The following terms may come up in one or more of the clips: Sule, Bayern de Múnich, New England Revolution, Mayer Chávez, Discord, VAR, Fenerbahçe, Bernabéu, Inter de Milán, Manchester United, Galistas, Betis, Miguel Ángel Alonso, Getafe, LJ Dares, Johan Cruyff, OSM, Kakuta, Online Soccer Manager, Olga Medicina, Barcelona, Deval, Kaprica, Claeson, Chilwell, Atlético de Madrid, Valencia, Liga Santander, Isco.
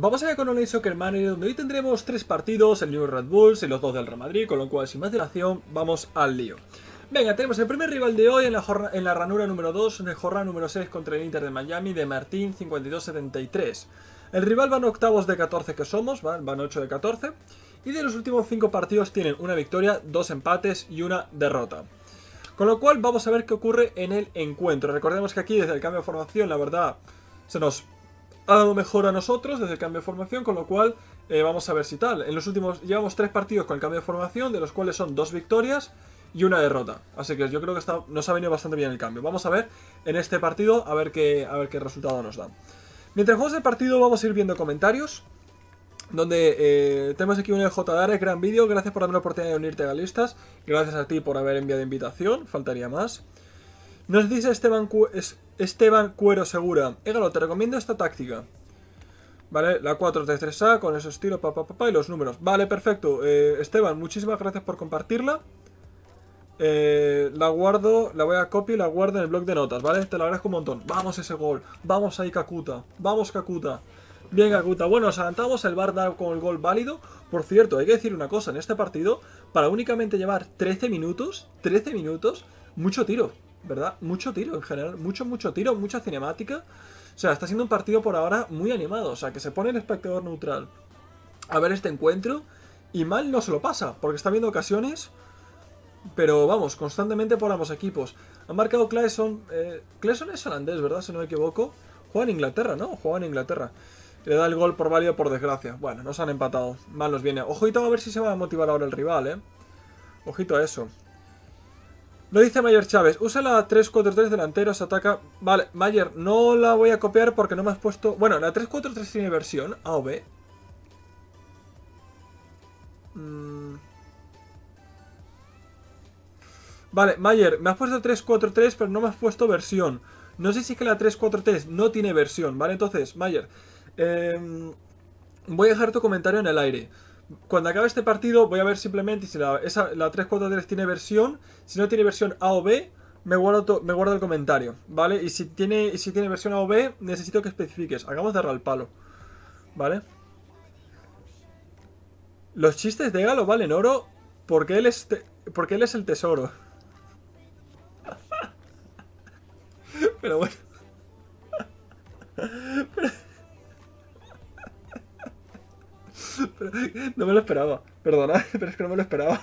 Vamos allá con Online Soccer Manager, donde hoy tendremos 3 partidos, el New Red Bulls y los 2 del Real Madrid, con lo cual, sin más dilación, vamos al lío. Venga, tenemos el primer rival de hoy en la ranura número 2, en el jornada número 6 contra el Inter de Miami de Martín 52-73. El rival van octavos de 14 que somos, van 8 de 14, y de los últimos 5 partidos tienen una victoria, 2 empates y una derrota. Con lo cual vamos a ver qué ocurre en el encuentro. Recordemos que aquí desde el cambio de formación, la verdad, se nos ha dado mejor a nosotros desde el cambio de formación, con lo cual vamos a ver si tal. En los últimos llevamos 3 partidos con el cambio de formación, de los cuales son 2 victorias y una derrota. Así que yo creo que nos ha venido bastante bien el cambio. Vamos a ver en este partido a ver qué resultado nos dan. Mientras jugamos el partido vamos a ir viendo comentarios, donde tenemos aquí un LJ Dares, gran vídeo, gracias por darme la oportunidad de unirte a las listas, gracias a ti por haber enviado invitación, faltaría más. Nos dice Esteban Cuero Segura, Égalo, te recomiendo esta táctica. Vale, la 4-3-3A con esos tiros, y los números. Vale, perfecto, Esteban, muchísimas gracias por compartirla. La guardo, la voy a copiar y la guardo en el blog de notas, ¿vale? Te lo agradezco un montón. Vamos ese gol, vamos ahí Kakuta, vamos Kakuta. Bien Kakuta, bueno, nos adelantamos, el VAR da con el gol válido. Por cierto, hay que decir una cosa, en este partido, para únicamente llevar 13 minutos, mucho tiro, ¿verdad? Mucho tiro en general, mucho tiro, mucha cinemática. O sea, está siendo un partido por ahora muy animado, o sea, que se pone el espectador neutral a ver este encuentro y mal no se lo pasa, porque está viendo ocasiones... Pero vamos, constantemente por ambos equipos. Han marcado Claeson. Claeson es holandés, ¿verdad? Si no me equivoco. Juega en Inglaterra, ¿no? Juega en Inglaterra. Le da el gol por válido por desgracia. Bueno, nos han empatado. Mal nos viene. Ojito a ver si se va a motivar ahora el rival, ¿eh? Ojito a eso. Lo dice Mayer Chávez. Usa la 3-4-3 delanteros, ataca... Vale, Mayer, no la voy a copiar porque no me has puesto... Bueno, la 3-4-3 tiene versión A o B. Vale, Mayer, me has puesto 3-4-3, pero no me has puesto versión. No sé si es que la 3-4-3 no tiene versión, ¿vale? Entonces, Mayer, voy a dejar tu comentario en el aire. Cuando acabe este partido voy a ver simplemente si la 3-4-3 tiene versión. Si no tiene versión A o B, me guardo el comentario, ¿vale? Y si tiene versión A o B, necesito que especifiques. Hagamos darle al palo, ¿vale? Los chistes de Galo valen oro porque él es el tesoro. Pero bueno. Pero no me lo esperaba. Perdonad, pero es que no me lo esperaba.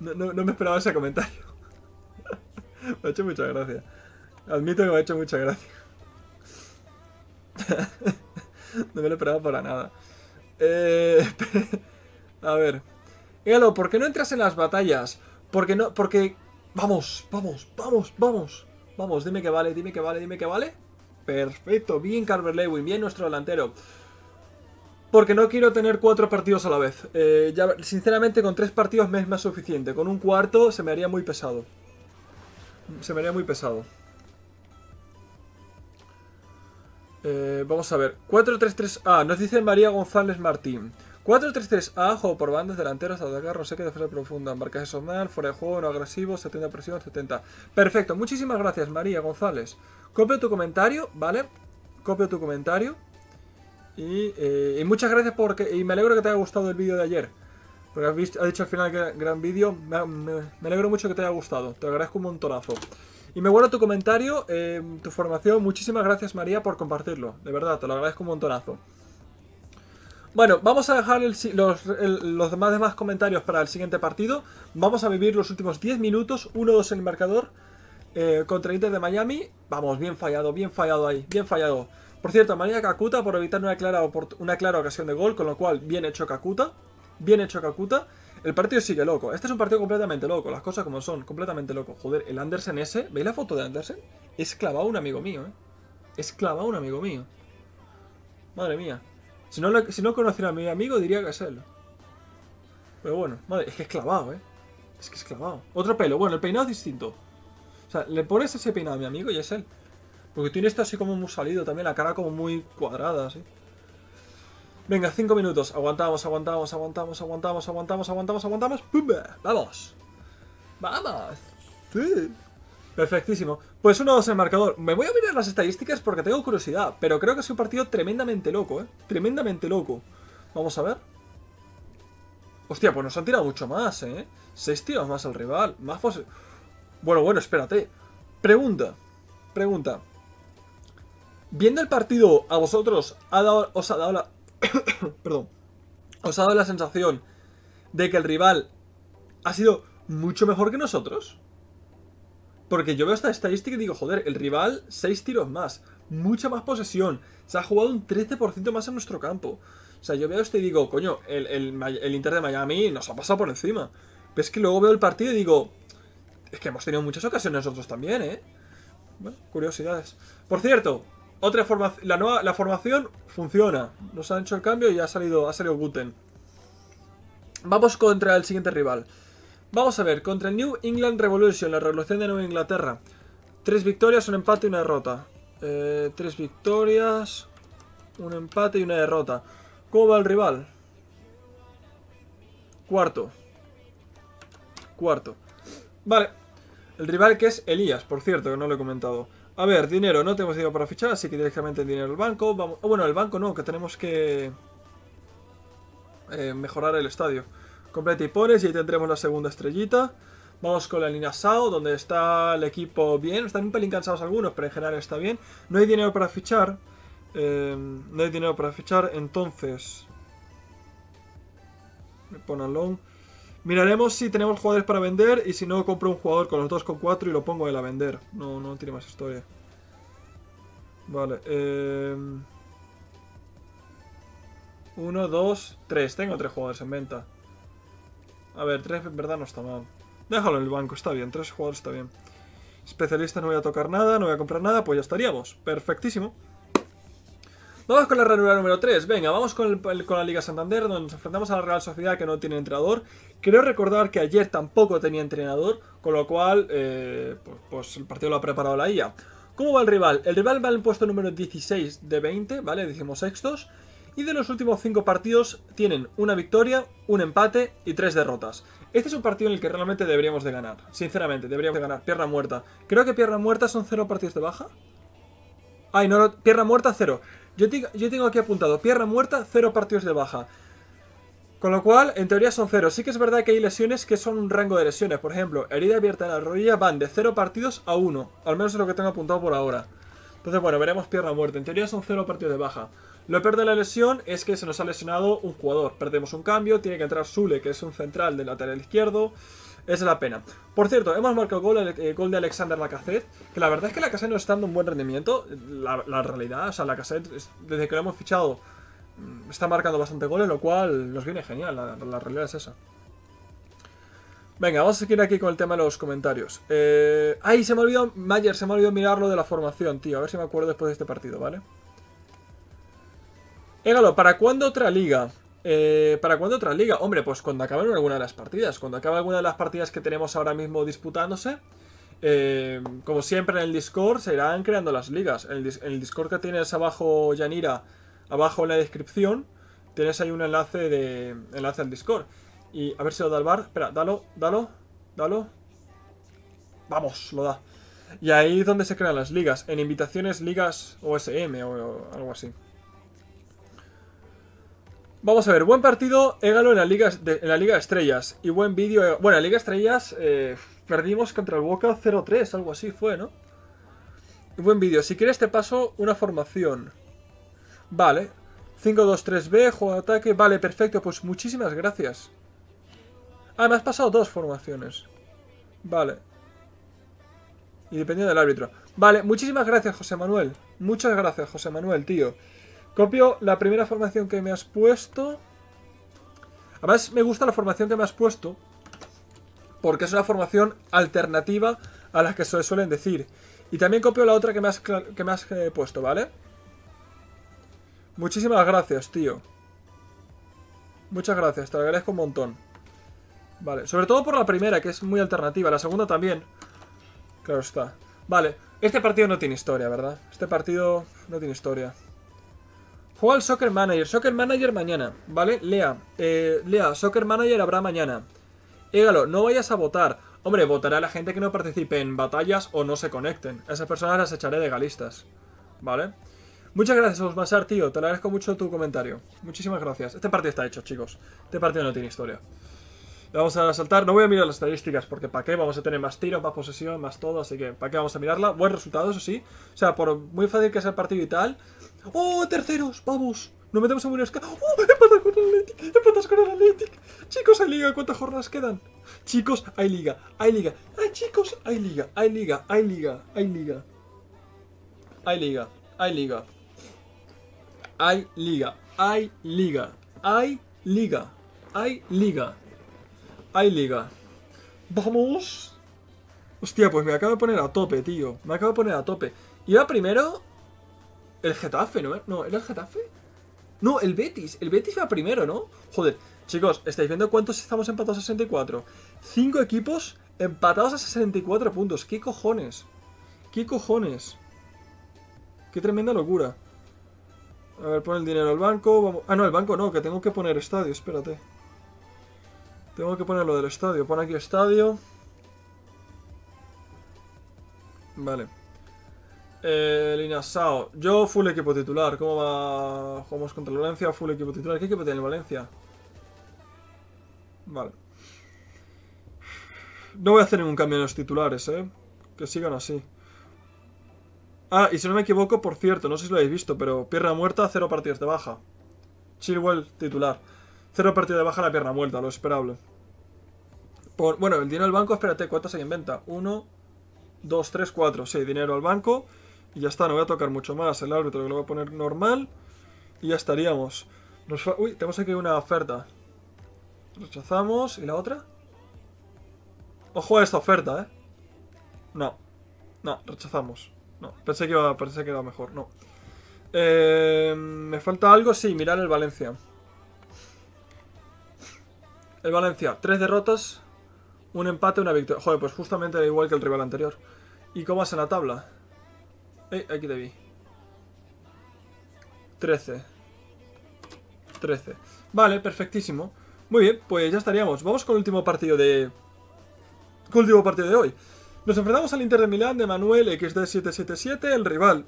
No me esperaba ese comentario. Me ha hecho mucha gracia. Admito que me ha hecho mucha gracia. No me lo esperaba para nada. A ver. Égalo, ¿por qué no entras en las batallas? Porque no, porque... Vamos. Vamos, dime que vale. Perfecto, bien Carver Lewin, bien nuestro delantero. Porque no quiero tener 4 partidos a la vez. Ya, sinceramente, con 3 partidos me es más suficiente. Con un cuarto se me haría muy pesado. Vamos a ver. 4-3-3-A, nos dice María González Martín. 4-3-3-A, juego por bandas, delanteros, atacar, no sé qué, defensa profunda, marcaje normal, fuera de juego, no agresivo, 70 presión, 70. Perfecto, muchísimas gracias María González. Copio tu comentario, ¿vale? Copio tu comentario. Y muchas gracias porque... Y me alegro que te haya gustado el vídeo de ayer. Porque has dicho al final que gran vídeo. Me alegro mucho que te haya gustado. Te agradezco un montonazo. Y me guardo tu comentario, tu formación. Muchísimas gracias María por compartirlo. De verdad, te lo agradezco un montonazo. Bueno, vamos a dejar los demás comentarios para el siguiente partido. Vamos a vivir los últimos 10 minutos, 1-2 en el marcador contra el Inter de Miami. Vamos, bien fallado ahí, bien fallado. Por cierto, María Kakuta por evitar una clara ocasión de gol, con lo cual bien hecho Kakuta. El partido sigue loco, este es un partido completamente loco, las cosas como son, completamente loco. Joder, el Andersen ese, ¿veis la foto de Andersen? Es clavado un amigo mío, ¿eh? Madre mía. Si no conociera a mi amigo, diría que es él. Pero bueno, madre, es que es clavado, ¿eh? Es que es clavado. Otro pelo. Bueno, el peinado es distinto. O sea, le pones ese peinado a mi amigo y es él. Porque tiene esto así como muy salido también, la cara como muy cuadrada, así. Venga, 5 minutos. Aguantamos. ¡Pumba! ¡Vamos! ¡Vamos! ¡Sí! Perfectísimo. Pues 1-2 el marcador. Me voy a mirar las estadísticas porque tengo curiosidad, pero creo que es un partido tremendamente loco, ¿eh? Tremendamente loco. Vamos a ver. Hostia, pues nos han tirado mucho más, ¿eh? 6 tiros más al rival. Más fácil. Bueno, espérate. Pregunta. Viendo el partido, ¿a vosotros os ha dado la... Perdón. ¿Os ha dado la sensación de que el rival ha sido mucho mejor que nosotros? Porque yo veo esta estadística y digo, joder, el rival 6 tiros más, mucha más posesión, se ha jugado un 13% más en nuestro campo. O sea, yo veo esto y digo, coño, el Inter de Miami nos ha pasado por encima. Pero es que luego veo el partido y digo, es que hemos tenido muchas ocasiones nosotros también, ¿eh? Bueno, curiosidades. Por cierto, otra formación, la formación funciona. Nos han hecho el cambio y ha salido Guten. Vamos contra el siguiente rival. Vamos a ver, contra el New England Revolution, la revolución de Nueva Inglaterra. 3 victorias, un empate y una derrota. 3 victorias, un empate y una derrota. ¿Cómo va el rival? Cuarto. Vale. El rival que es Elías, por cierto, que no lo he comentado. A ver, dinero, no tenemos dinero para fichar, así que directamente el dinero al banco. Vamos. Oh, bueno, el banco no, que tenemos que mejorar el estadio. Completa y pones y ahí tendremos la segunda estrellita. Vamos con la línea SAO, donde está el equipo bien. Están un pelín cansados algunos, pero en general está bien. No hay dinero para fichar. Entonces... Me pone long. Miraremos si tenemos jugadores para vender y si no, compro un jugador con los 2,4 y lo pongo él a vender. No tiene más historia. Vale. 1, 2, 3. Tengo 3 jugadores en venta. A ver, 3 en verdad no está mal. Déjalo en el banco, está bien, 3 jugadores está bien. Especialistas no voy a tocar nada, no voy a comprar nada, pues ya estaríamos. Perfectísimo. Vamos con la ranura número 3, venga, vamos con la Liga Santander, donde nos enfrentamos a la Real Sociedad, que no tiene entrenador. Creo recordar que ayer tampoco tenía entrenador, con lo cual, pues el partido lo ha preparado la IA. ¿Cómo va el rival? El rival va en el puesto número 16 de 20, ¿vale? 16º. Y de los últimos 5 partidos tienen una victoria, un empate y 3 derrotas. Este es un partido en el que realmente deberíamos de ganar. Sinceramente, deberíamos de ganar. Pierna muerta. Creo que pierna muerta son 0 partidos de baja. Ay, no, pierna muerta 0. Yo tengo aquí apuntado, pierna muerta 0 partidos de baja. Con lo cual, en teoría son 0. Sí que es verdad que hay lesiones que son un rango de lesiones. Por ejemplo, herida abierta en la rodilla van de 0 partidos a 1. Al menos es lo que tengo apuntado por ahora. Entonces, bueno, veremos pierna muerta. En teoría son 0 partidos de baja. Lo peor de la lesión es que se nos ha lesionado un jugador. Perdemos un cambio, tiene que entrar Sule, que es un central del lateral izquierdo. Es la pena. Por cierto, hemos marcado el gol de Alexander Lacazette. Que la verdad es que Lacazette no está dando un buen rendimiento. La realidad, o sea, Lacazette, desde que lo hemos fichado, está marcando bastante goles, lo cual nos viene genial. La realidad es esa. Venga, vamos a seguir aquí con el tema de los comentarios. ¡Ay! Se me olvidó, Mayer, se me olvidó mirar lo de la formación, tío. A ver si me acuerdo después de este partido, ¿vale? Égalo, ¿para cuándo otra liga? ¿Para cuándo otra liga? Hombre, pues cuando acaben alguna de las partidas. Cuando acabe alguna de las partidas que tenemos ahora mismo disputándose. Como siempre en el Discord se irán creando las ligas. En el Discord que tienes abajo, Yanira, abajo en la descripción, tienes ahí un enlace al Discord. Y a ver si lo da el bar. Espera, dalo. Vamos, lo da. Y ahí es donde se crean las ligas. En invitaciones, ligas OSM o algo así. Vamos a ver, buen partido, Égalo en la Liga de Estrellas. Y buen vídeo. Bueno, en la Liga de Estrellas perdimos contra el Boca 0-3, algo así fue, ¿no? Y buen vídeo. Si quieres te paso una formación. Vale. 5-2-3-B, juego de ataque. Vale, perfecto, pues muchísimas gracias. Ah, me has pasado 2 formaciones. Vale. Y dependiendo del árbitro. Vale, muchísimas gracias, José Manuel. Muchas gracias, José Manuel, tío. Copio la primera formación que me has puesto. Además me gusta la formación que me has puesto, porque es una formación alternativa a las que se suelen decir. Y también copio la otra que me has puesto, ¿vale? Muchísimas gracias, tío. Muchas gracias, te lo agradezco un montón. Vale, sobre todo por la primera, que es muy alternativa. La segunda también. Claro está. Vale, este partido no tiene historia, ¿verdad? Este partido no tiene historia. Juega al Soccer Manager. Soccer Manager mañana, ¿vale? Lea, Soccer Manager habrá mañana. Égalo, no vayas a votar. Hombre, votaré a la gente que no participe en batallas o no se conecten. A esas personas las echaré de galistas. ¿Vale? Muchas gracias, Osmasar, tío. Te agradezco mucho tu comentario. Muchísimas gracias. Este partido está hecho, chicos. Este partido no tiene historia. Le vamos a saltar. No voy a mirar las estadísticas porque ¿para qué? Vamos a tener más tiros, más posesión, más todo. Así que ¿para qué vamos a mirarla? Buen resultado, eso sí. O sea, por muy fácil que sea el partido y tal. ¡Oh, terceros! ¡Vamos! Nos metemos en un escala. ¡Oh! ¡Empatas con el Athletic! ¡Empatas con el Athletic! Chicos, hay liga. ¿Cuántas jornadas quedan? Chicos, hay liga. Hay liga. ¡Ah, chicos! Hay liga. Hay liga. Hay liga. Hay liga. Hay liga. Hay liga. Hay liga. Hay liga. Hay liga. Hay liga. Hay liga. ¡Vamos! Hostia, pues me acabo de poner a tope, tío. Me acabo de poner a tope. Iba primero el Getafe, ¿no? No, ¿era el Getafe? No, el Betis. El Betis va primero, ¿no? Joder, chicos, ¿estáis viendo cuántos estamos empatados a 64? 5 equipos empatados a 64 puntos. ¿Qué cojones? ¿Qué cojones? Qué tremenda locura. A ver, pon el dinero al banco. Vamos. Ah, no, el banco no, que tengo que poner estadio, espérate. Tengo que poner lo del estadio. Pon aquí estadio. Vale. El Inasao. Yo full equipo titular. ¿Cómo va? Jugamos contra el Valencia. Full equipo titular. ¿Qué equipo tiene el Valencia? Vale. No voy a hacer ningún cambio en los titulares, ¿eh? Que sigan así. Ah, y si no me equivoco, por cierto, no sé si lo habéis visto, pero pierna muerta, 0 partidos de baja. Chilwell, titular. 0 partidos de baja la pierna muerta, lo esperable. Por, bueno, el dinero al banco, espérate, ¿cuántas hay en venta? 1, 2, 3, 4, 6, dinero al banco. Y ya está, no voy a tocar mucho más. El árbitro que lo voy a poner normal. Y ya estaríamos. Uy, tenemos aquí una oferta. Rechazamos. ¿Y la otra? Ojo a esta oferta, ¿eh? No. No, rechazamos. No, pensé que iba mejor. No. ¿Me falta algo? Sí, mirar el Valencia. El Valencia. 3 derrotas, un empate, una victoria. Joder, pues justamente era igual que el rival anterior. ¿Y cómo vas en la tabla? Aquí te vi. 13. Vale, perfectísimo. Muy bien, pues ya estaríamos. Vamos con el último partido de... hoy. Nos enfrentamos al Inter de Milán de Manuel XD777. El rival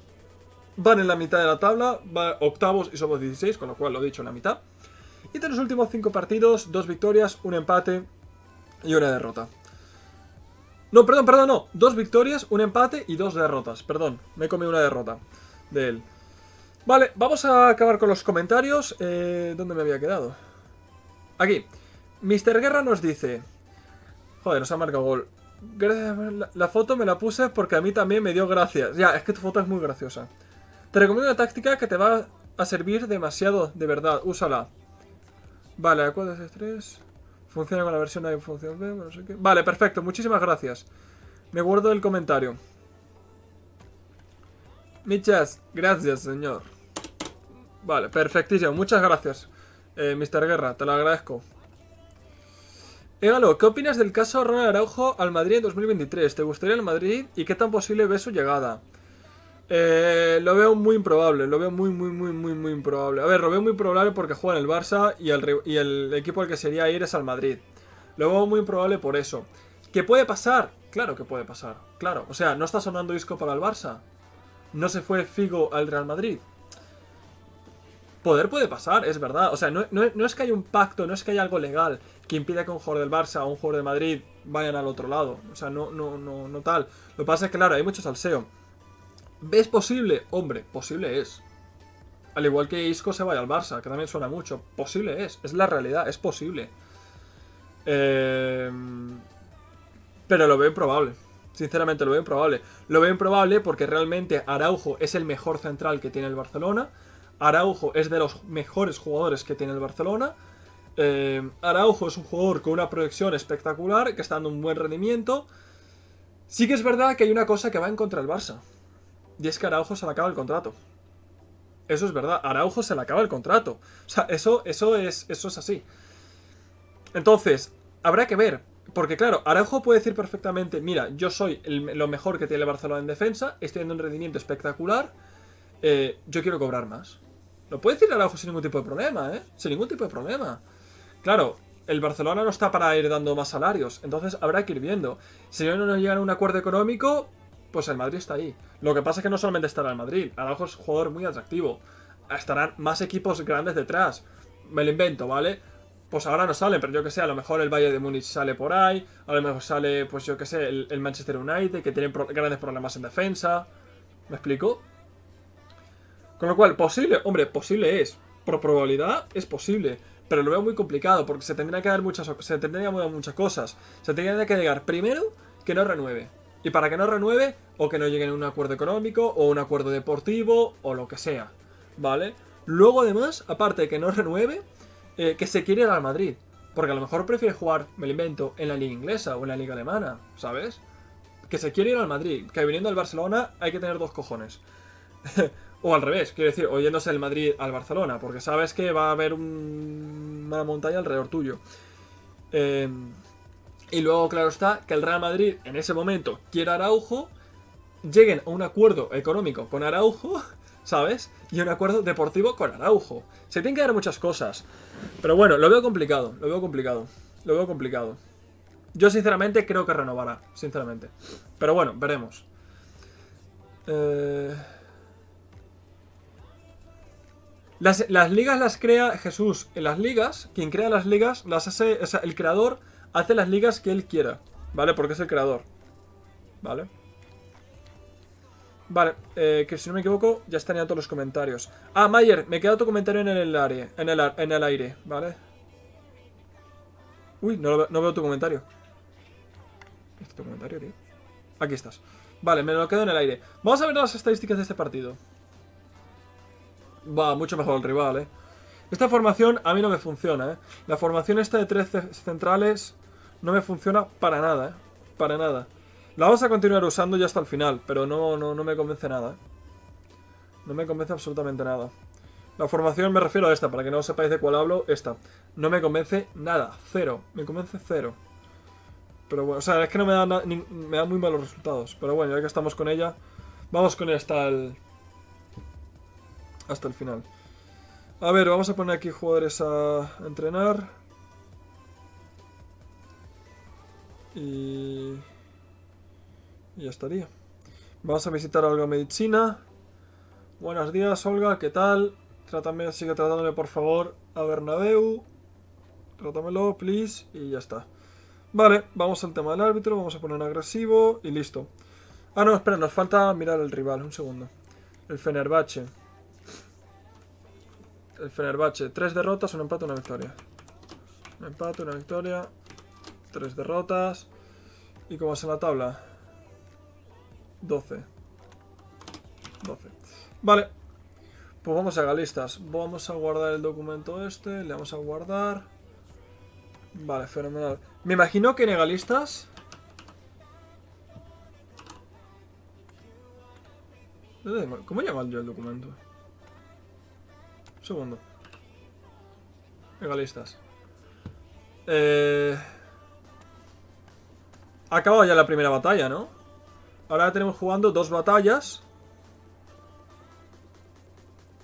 van en la mitad de la tabla. Va octavos y somos 16, con lo cual lo he dicho, en la mitad. Y de los últimos 5 partidos, 2 victorias, un empate y una derrota. No, perdón, no. 2 victorias, un empate y 2 derrotas. Perdón, me he comido una derrota de él. Vale, vamos a acabar con los comentarios. ¿Dónde me había quedado? Aquí. Mr. Guerra nos dice... Joder, nos ha marcado gol. La foto me la puse porque a mí también me dio gracias. Ya, es que tu foto es muy graciosa. Te recomiendo una táctica que te va a servir demasiado, de verdad. Úsala. Vale, a 4-3-3... Funciona con la versión A y función B, no sé qué. Vale, perfecto, muchísimas gracias. Me guardo el comentario. Muchas gracias, señor. Vale, perfectísimo, muchas gracias, Mr. Guerra, te lo agradezco. Égalo, ¿qué opinas del caso Ronald Araujo al Madrid en 2023? ¿Te gustaría el Madrid y qué tan posible ves su llegada? Lo veo muy improbable, lo veo muy improbable. A ver, lo veo muy probable porque juega en el Barça y el equipo al que sería ir es al Madrid. Lo veo muy improbable por eso. ¿Qué puede pasar? Claro que puede pasar, claro. O sea, no está sonando Isco para el Barça. No se fue Figo al Real Madrid. Poder puede pasar, es verdad. O sea, no es que haya un pacto, no es que haya algo legal que impida que un jugador del Barça o un jugador de Madrid vayan al otro lado. O sea, no tal. Lo que pasa es que, claro, hay mucho salseo. ¿Es posible? Hombre, posible es. Al igual que Isco se vaya al Barça, que también suena mucho. Posible es la realidad, es posible. Pero lo veo improbable. Sinceramente lo veo improbable. Lo veo improbable porque realmente Araujo es el mejor central que tiene el Barcelona. Araujo es de los mejores jugadores que tiene el Barcelona. Araujo es un jugador con una proyección espectacular, que está dando un buen rendimiento. Sí que es verdad que hay una cosa que va en contra del Barça. Y es que Araujo se le acaba el contrato. Eso es verdad, Araujo se le acaba el contrato. O sea, eso es así. Entonces, habrá que ver. Porque claro, Araujo puede decir perfectamente: mira, yo soy lo mejor que tiene el Barcelona en defensa, estoy dando un rendimiento espectacular, yo quiero cobrar más. Lo puede decir Araujo sin ningún tipo de problema, ¿eh? Sin ningún tipo de problema. Claro, el Barcelona no está para ir dando más salarios, entonces habrá que ir viendo. Si no nos llegan a un acuerdo económico, pues el Madrid está ahí. Lo que pasa es que no solamente estará el Madrid, Araujo es un jugador muy atractivo, estarán más equipos grandes detrás. Me lo invento, ¿vale? Pues ahora no salen, pero yo que sé, a lo mejor el Bayern de Múnich sale por ahí, a lo mejor sale, pues yo que sé, el Manchester United, que tienen grandes problemas en defensa. ¿Me explico? Con lo cual, posible, hombre, posible es. Por probabilidad es posible, pero lo veo muy complicado porque se tendrían que dar muchas cosas. Se tendrían que llegar primero que no renueve. Y para que no renueve, o que no lleguen a un acuerdo económico, o un acuerdo deportivo, o lo que sea, ¿vale? Luego además, aparte de que no renueve, que se quiere ir al Madrid. Porque a lo mejor prefiere jugar, me lo invento, en la liga inglesa o en la liga alemana, ¿sabes? Que se quiere ir al Madrid, que viniendo al Barcelona hay que tener dos cojones. O al revés, quiero decir, oyéndose del Madrid al Barcelona, porque sabes que va a haber una montaña alrededor tuyo. Y luego, claro está, que el Real Madrid en ese momento quiera Araujo, lleguen a un acuerdo económico con Araujo, ¿sabes? Y un acuerdo deportivo con Araujo. Se tienen que dar muchas cosas. Pero bueno, lo veo complicado, lo veo complicado, lo veo complicado. Yo sinceramente creo que renovará, sinceramente. Pero bueno, veremos. Las ligas las crea Jesús. En las ligas, quien crea las ligas, las hace, o sea, el creador hace las ligas que él quiera, ¿vale? Porque es el creador, ¿vale? Vale, que si no me equivoco ya están ya todos los comentarios. Ah, Mayer, me queda tu comentario en el aire, ¿vale? Uy, no veo tu comentario. ¿Es tu comentario, tío? Aquí estás. Vale, me lo quedo en el aire. Vamos a ver las estadísticas de este partido. Va, mucho mejor el rival, ¿eh? Esta formación a mí no me funciona, ¿eh? La formación esta de 13 centrales no me funciona para nada, ¿eh? Para nada. La vamos a continuar usando ya hasta el final, pero no me convence nada. No me convence absolutamente nada. La formación, me refiero a esta, para que no sepáis de cuál hablo, esta. No me convence nada, cero, me convence cero. Pero bueno, o sea, es que no me da, me da muy malos resultados. Pero bueno, ya que estamos con ella, vamos con ella hasta el final. A ver, vamos a poner aquí jugadores a entrenar. Y ya estaría. Vamos a visitar a Olga Medicina. Buenos días, Olga, ¿qué tal? Trátame, sigue tratándome por favor a Bernabéu. Trátamelo, please. Y ya está. Vale, vamos al tema del árbitro. Vamos a poner agresivo y listo. Ah, no, espera, nos falta mirar el rival. Un segundo. El Fenerbahçe. El Fenerbahçe. 3 derrotas, un empate, una victoria. Un empate, una victoria. 3 derrotas. ¿Y cómo es en la tabla? 12. Vale. Pues vamos a galistas. Vamos a guardar el documento este. Le vamos a guardar. Vale, fenomenal. Me imagino que en galistas... ¿Cómo llamo yo el documento? Un segundo. Galistas. Ha acabado ya la primera batalla, ¿no? Ahora tenemos jugando 2 batallas.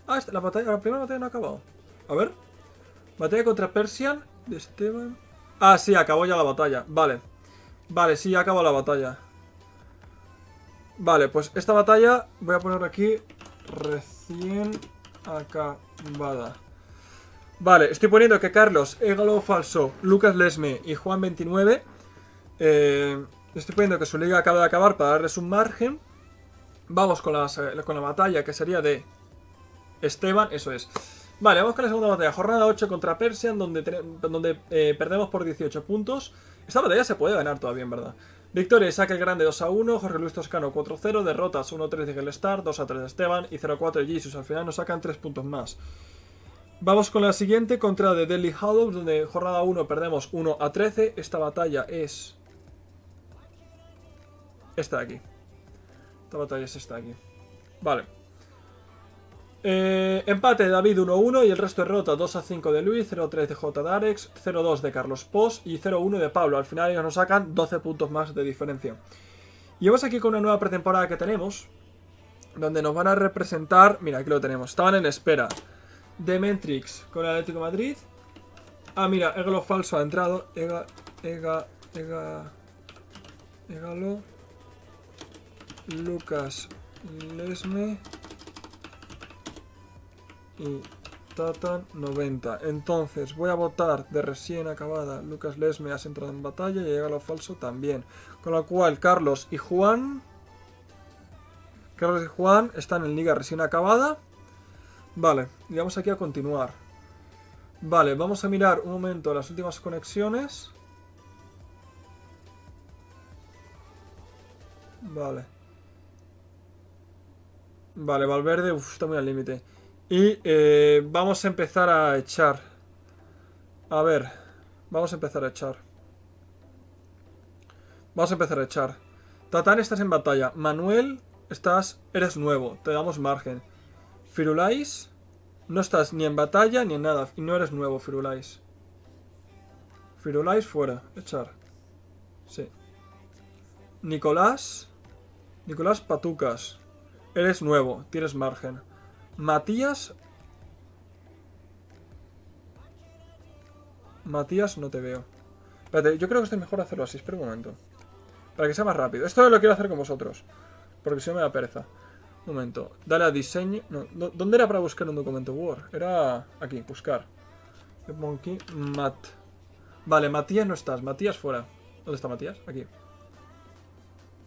Ah, la primera batalla no ha acabado. A ver. Batalla contra Persian de Esteban. Ah, sí, acabó ya la batalla. Vale. Vale, sí, acabó la batalla. Vale, pues esta batalla voy a poner aquí recién acabada. Vale, estoy poniendo que Carlos, Egalo Falso, Lucas Lesme y Juan 29... estoy poniendo que su liga acaba de acabar para darles un margen. Vamos con la batalla que sería de Esteban, eso es. Vale, vamos con la segunda batalla. Jornada 8 contra Persian, donde perdemos por 18 puntos. Esta batalla se puede ganar todavía, en verdad. Victoria, Isaac el Grande 2-1, Jorge Luis Toscano 4-0, derrotas 1-3 de Gelstar, 2-3 de Esteban y 0-4 de Jesus. Al final nos sacan 3 puntos más. Vamos con la siguiente contra de Delhi Hallows, donde jornada 1 perdemos 1-13. Esta batalla es... esta de aquí. Esta batalla es esta de aquí. Vale. Empate de David 1-1 y el resto de derrota 2-5 de Luis, 0-3 de J. Darex, 0-2 de Carlos Pos y 0-1 de Pablo. Al final ellos nos sacan 12 puntos más de diferencia. Y vamos aquí con una nueva pretemporada que tenemos, donde nos van a representar... Mira, aquí lo tenemos. Estaban en espera. Dementrix con el Atlético de Madrid. Ah, mira, Egalo falso ha entrado. Egalo. Lucas Lesme. Y Tatan 90. Entonces, voy a votar de recién acabada. Lucas Lesme, has entrado en batalla y Egalo falso también. Con lo cual, Carlos y Juan están en liga recién acabada. Vale, y vamos aquí a continuar. Vale, vamos a mirar un momento las últimas conexiones. Vale. Vale, Valverde, está muy al límite. Y vamos a empezar a echar. A ver, vamos a empezar a echar. Tatán, estás en batalla. Manuel, eres nuevo, te damos margen. Firulais, no estás ni en batalla ni en nada. Y no eres nuevo, Firulais. Firulais fuera, echar. Sí. Nicolás Patucas, eres nuevo, tienes margen. Matías, no te veo. Espérate, yo creo que es mejor hacerlo así, espera un momento. Para que sea más rápido. Esto lo quiero hacer con vosotros, porque si no me da pereza. Un momento, dale a diseño. No, ¿dónde era para buscar un documento Word? Era aquí, buscar. Yo pongo aquí, Mat. Vale, Matías no estás, Matías fuera. ¿Dónde está Matías? Aquí.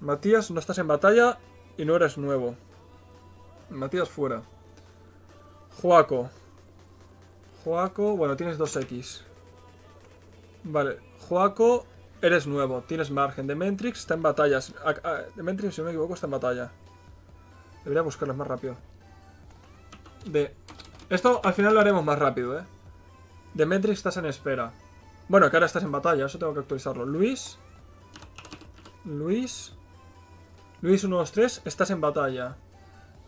Matías, no estás en batalla y no eres nuevo. Matías fuera. Joaco, bueno, tienes 2X. Vale, Joaco, eres nuevo, tienes margen. Dementrix está en batallas. Dementrix, si no me equivoco, está en batalla. Debería buscarlos más rápido. Esto al final lo haremos más rápido, ¿eh? Dementrix, estás en espera. Bueno, que ahora estás en batalla, eso tengo que actualizarlo. Luis 123, estás en batalla.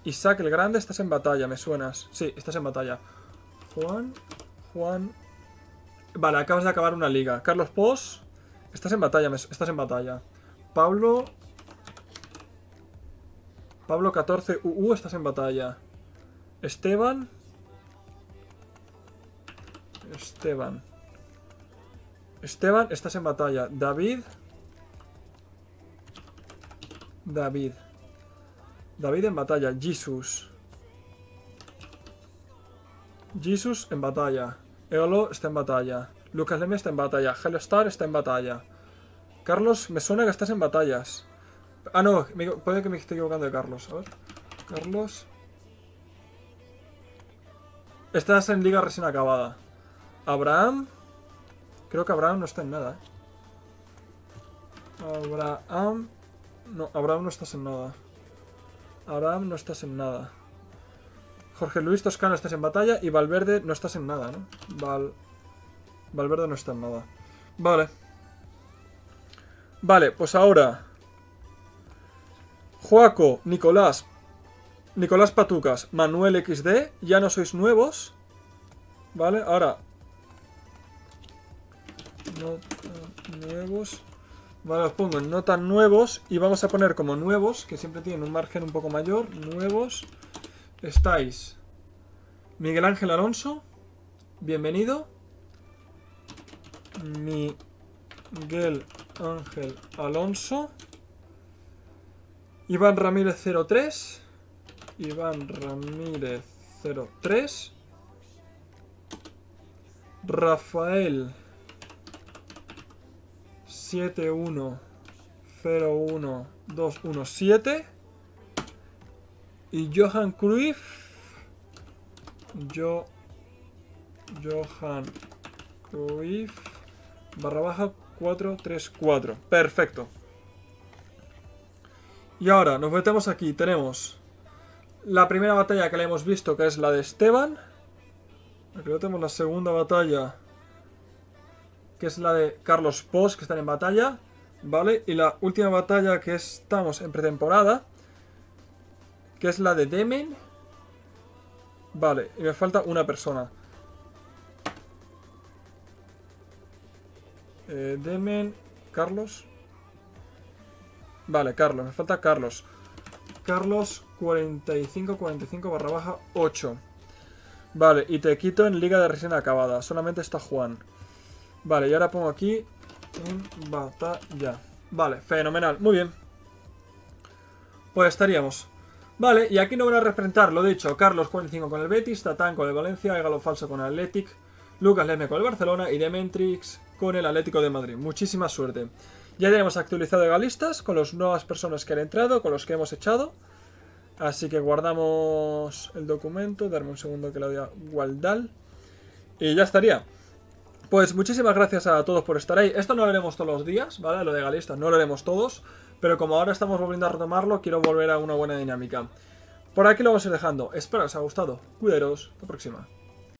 Isaac el Grande, estás en batalla, me suenas. Sí, estás en batalla. Juan. Vale, acabas de acabar una liga. Carlos Pos, estás en batalla, estás en batalla. Pablo 14 UU, estás en batalla. Esteban, estás en batalla. David en batalla. Jesus en batalla. Eolo está en batalla. Lucas Leme está en batalla. Hellstar está en batalla. Carlos, me suena que estás en batallas. Ah, no, puede que me esté equivocando de Carlos. A ver. Carlos. Estás en liga recién acabada. Abraham. Creo que Abraham no está en nada, ¿eh? Abraham no estás en nada. Abraham no estás en nada. Jorge Luis Toscano, estás en batalla. Y Valverde no estás en nada, ¿no? Valverde no está en nada. Vale. Vale, pues ahora. Joaco, Nicolás Patucas, Manuel XD. Ya no sois nuevos. Vale, ahora. No tan nuevos. Vale, os pongo en no tan nuevos. Y vamos a poner como nuevos, que siempre tienen un margen un poco mayor. Nuevos. Estáis. Miguel Ángel Alonso, bienvenido. Miguel Ángel Alonso. Iván Ramírez 03. Rafael 7101217 y Johan Cruyff. Johan Cruyff / 434. Perfecto. Y ahora nos metemos aquí. Tenemos la primera batalla que la hemos visto, que es la de Esteban. Aquí tenemos la segunda batalla, que es la de Carlos Pos, que están en batalla, ¿vale? Y la última batalla que estamos en pretemporada, que es la de Demen. Vale, y me falta una persona. Demen, Carlos. Vale, Carlos, me falta Carlos. Carlos 4545 / 8. Vale, y te quito en liga de recién acabada. Solamente está Juan. Vale, y ahora pongo aquí en batalla. Vale, fenomenal, muy bien. Pues estaríamos. Vale, y aquí no van a representar, lo dicho, Carlos 45 con el Betis, Tatán con el Valencia, Egalo Falso con el Athletic, Lucas Leme con el Barcelona y Demetrix con el Atlético de Madrid. Muchísima suerte. Ya tenemos actualizado egalistas con las nuevas personas que han entrado, con los que hemos echado. Así que guardamos el documento, darme un segundo que lo doy a Waldal. Y ya estaría. Pues muchísimas gracias a todos por estar ahí. Esto no lo haremos todos los días, ¿vale? Lo de egalistas no lo haremos todos. Pero como ahora estamos volviendo a retomarlo, quiero volver a una buena dinámica. Por aquí lo vamos a ir dejando. Espero que os haya gustado. Cuidaros. Hasta la próxima.